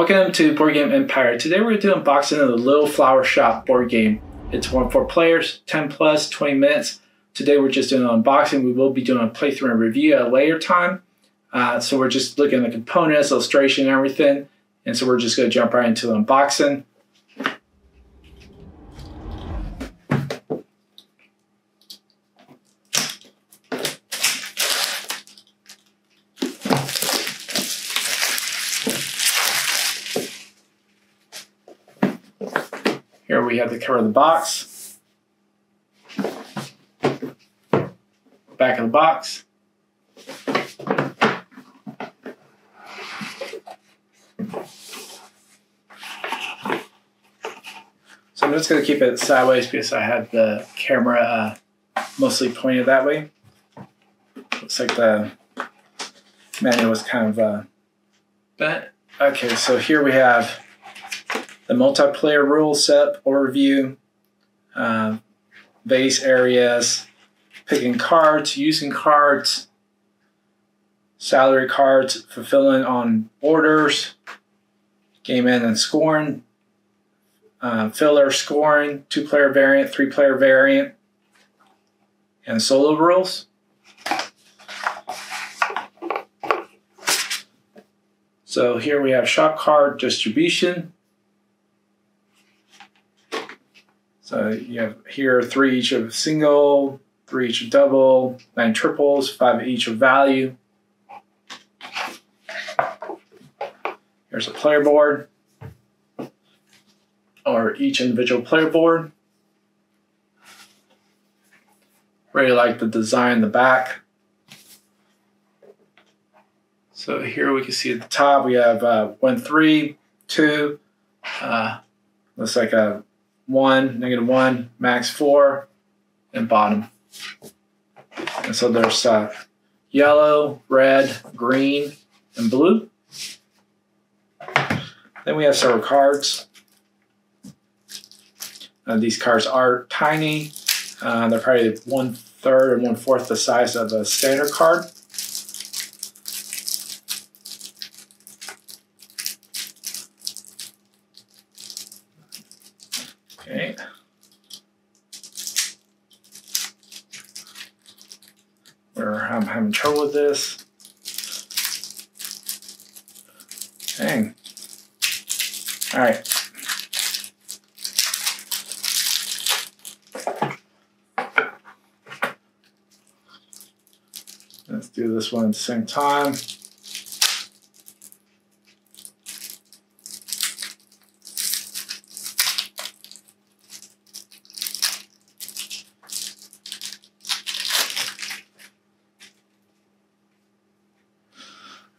Welcome to Board Game Empire. Today we're doing unboxing of The Little Flower Shop board game. It's one for players, 10 plus, 20 minutes. Today we're just doing an unboxing. We will be doing a playthrough and review at a later time. So we're just looking at the components, illustration, and everything. And so we're just going to jump right into the unboxing. Here we have the cover of the box, back of the box, so I'm just going to keep it sideways because I have the camera mostly pointed that way. Looks like the manual was kind of bent. Okay, so here we have the multiplayer rules, setup, overview, base areas, picking cards, using cards, salary cards, fulfilling on orders, game in and scoring, filler scoring, 2-player variant, 3-player variant, and solo rules. So here we have shop card distribution. So you have here 3 each of single, 3 each of double, 9 triples, 5 each of value. Here's a player board, or each individual player board. Really like the design in the back. So here we can see at the top we have 1, 3, 2, looks like a -1, max 4, and bottom. And so there's yellow, red, green, and blue. Then we have several cards. These cards are tiny. They're probably 1/3 or 1/4 the size of a standard card. Okay. I'm having trouble with this. Dang. All right. Let's do this one at the same time.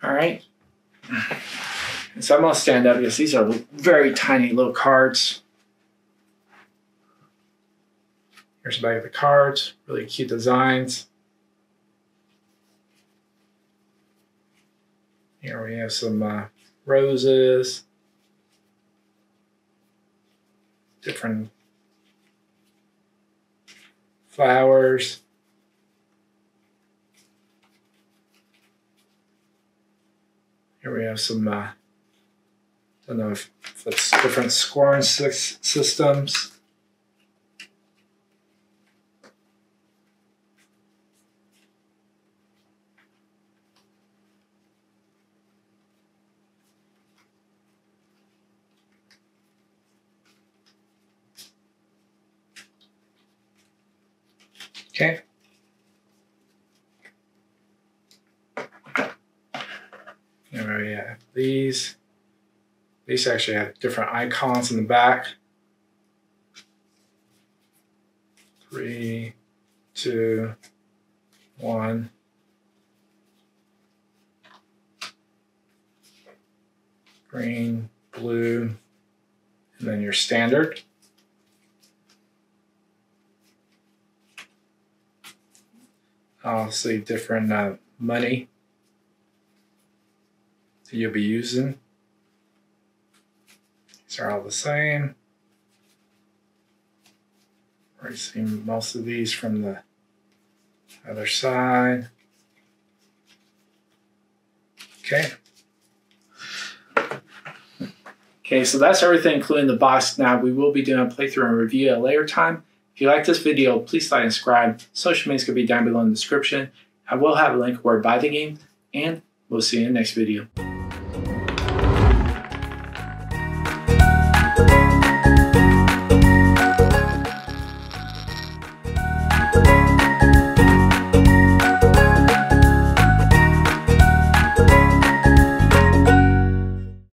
All right, and so I'm gonna stand up because these are very tiny little cards. Here's the back of the cards, really cute designs. Here we have some roses, different flowers. Here we have some, I don't know if it's different scoring systems. Okay. Yeah, these actually have different icons in the back. 3, 2, 1. Green, blue, and then your standard. Obviously different money you'll be using. These are all the same. We've seen most of these from the other side. Okay. Okay, so that's everything including the box. Now we will be doing a playthrough and review at a later time. If you like this video, please like and subscribe. Social media can be down below in the description. I will have a link where to buy the game, and we'll see you in the next video.